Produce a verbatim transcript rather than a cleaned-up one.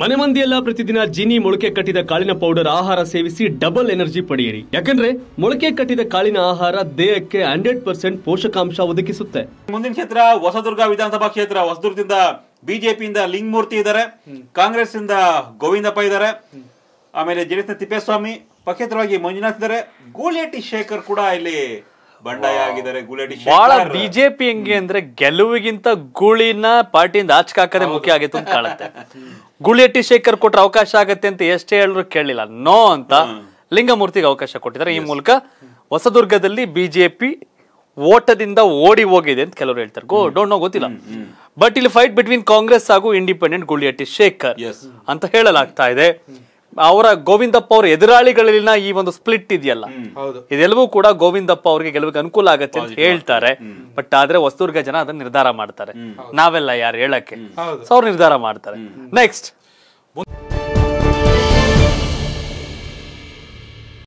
ಮನೆ ಮಂದಿಯಲ್ಲ ಪ್ರತಿದಿನ ಜೀನಿ ಮೊಳಕೆ ಕಟ್ಟಿದ ಕಾಳಿನ ಪೌಡರ್ ಆಹಾರ ಸೇವಿಸಿ ಡಬಲ್ ಎನರ್ಜಿ ಪಡೆಯಿರಿ. ಯಾಕಂದ್ರೆ ಮೊಳಕೆ ಕಟ್ಟಿದ ಕಾಳಿನ ಆಹಾರ ದೇಹಕ್ಕೆ ಹಂಡ್ರೆಡ್ ಪರ್ಸೆಂಟ್ ಪೋಷಕಾಂಶ ಒದಗಿಸುತ್ತೆ. ಮುಂದಿನ ಕ್ಷೇತ್ರ ಹೊಸದುರ್ಗ ವಿಧಾನಸಭಾ ಕ್ಷೇತ್ರ. ಹೊಸದುರ್ಗದಿಂದ ಬಿಜೆಪಿಯಿಂದ ಲಿಂಗಮೂರ್ತಿ ಇದ್ದಾರೆ, ಕಾಂಗ್ರೆಸ್ ಇಂದ ಗೋವಿಂದಪ್ಪ ಇದ್ದಾರೆ, ಆಮೇಲೆ ಜೆಡಿಎಸ್ನ ತಿಪ್ಪೇಸ್ವಾಮಿ, ಪಕ್ಷೇತರವಾಗಿ ಮಂಜುನಾಥ್ ಇದ್ದಾರೆ, ಗೋಲೇಟಿ ಶೇಖರ್ ಕೂಡ ಇಲ್ಲಿ ಬಂಡಾಯ ಆಗಿದ್ದಾರೆ. ಗೋಲೇಟಿ ಬಹಳ ಬಿಜೆಪಿ ಹೆಂಗೆ ಅಂದ್ರೆ ಗೆಲುವಿಗಿಂತ ಗೂಳಿನ ಪಾರ್ಟಿಯಿಂದ ಆಚೆಗೆ ಹಾಕದೆ ಮುಖ್ಯ ಆಗಿತ್ತು ಅಂತ ಕಾಣುತ್ತೆ. ಗೋಲೇಟಿ ಶೇಖರ್ ಕೊಟ್ರೆ ಅವಕಾಶ ಆಗತ್ತೆ ಅಂತ ಎಷ್ಟೇ ಹೇಳಿದ್ರು ಕೇಳಲಿಲ್ಲ, ನೋ ಅಂತ ಲಿಂಗಮೂರ್ತಿಗೆ ಅವಕಾಶ ಕೊಟ್ಟಿದ್ದಾರೆ. ಈ ಮೂಲಕ ಹೊಸದುರ್ಗದಲ್ಲಿ ಬಿಜೆಪಿ ಓಟದಿಂದ ಓಡಿ ಹೋಗಿದೆ ಅಂತ ಕೆಲವರು ಹೇಳ್ತಾರೆ. ಗೋ ಡೋಂಟ್ ನೋ ಗೊತ್ತಿಲ್ಲ. ಬಟ್ ಇಲ್ಲಿ ಫೈಟ್ ಬಿಟ್ವೀನ್ ಕಾಂಗ್ರೆಸ್ ಹಾಗೂ ಇಂಡಿಪೆಂಡೆಂಟ್ ಗೋಲೇಟಿ ಶೇಖರ್ ಅಂತ ಹೇಳಲಾಗ್ತಾ ಇದೆ. ಅವರ ಗೋವಿಂದಪ್ಪ ಅವರ ಎದುರಾಳಿಗಳಲ್ಲಿನ ಈ ಒಂದು ಸ್ಪ್ಲಿಟ್ ಇದೆಯಲ್ಲ, ಇದೆಲ್ಲವೂ ಕೂಡ ಗೋವಿಂದಪ್ಪ ಅವ್ರಿಗೆ ಗೆಲುವಿಗೆ ಅನುಕೂಲ ಆಗತ್ತೆ ಅಂತ ಹೇಳ್ತಾರೆ. ಬಟ್ ಆದ್ರೆ ಹೊಸದುರ್ಗ ಜನ ಅದನ್ನ ನಿರ್ಧಾರ ಮಾಡ್ತಾರೆ, ನಾವೆಲ್ಲ ಯಾರು ಹೇಳಕ್ಕೆ. ಸೊ ಅವ್ರು ನಿರ್ಧಾರ ಮಾಡ್ತಾರೆ. ನೆಕ್ಸ್ಟ್